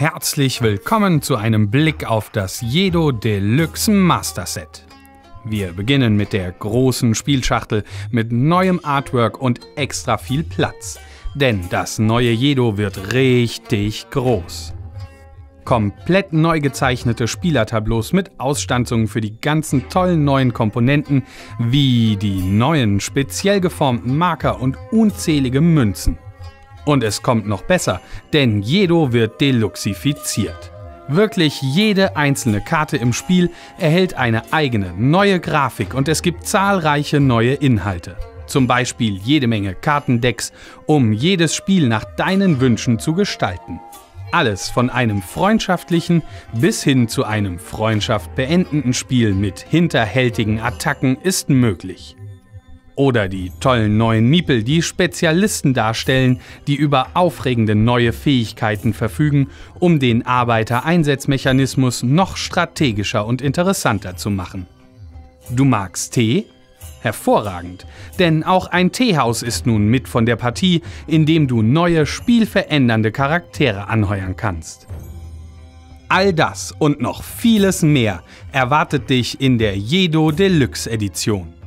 Herzlich willkommen zu einem Blick auf das Yedo Deluxe Master Set. Wir beginnen mit der großen Spielschachtel mit neuem Artwork und extra viel Platz, denn das neue Yedo wird richtig groß. Komplett neu gezeichnete Spielertableaus mit Ausstanzungen für die ganzen tollen neuen Komponenten, wie die neuen speziell geformten Marker und unzählige Münzen. Und es kommt noch besser, denn Yedo wird deluxifiziert. Wirklich jede einzelne Karte im Spiel erhält eine eigene, neue Grafik und es gibt zahlreiche neue Inhalte. Zum Beispiel jede Menge Kartendecks, um jedes Spiel nach deinen Wünschen zu gestalten. Alles von einem freundschaftlichen bis hin zu einem freundschaftbeendenden Spiel mit hinterhältigen Attacken ist möglich. Oder die tollen neuen Miepel, die Spezialisten darstellen, die über aufregende neue Fähigkeiten verfügen, um den Arbeitereinsatzmechanismus noch strategischer und interessanter zu machen. Du magst Tee? Hervorragend, denn auch ein Teehaus ist nun mit von der Partie, in dem du neue, spielverändernde Charaktere anheuern kannst. All das und noch vieles mehr erwartet dich in der Yedo Deluxe Edition.